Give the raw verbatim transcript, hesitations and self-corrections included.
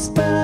Spell.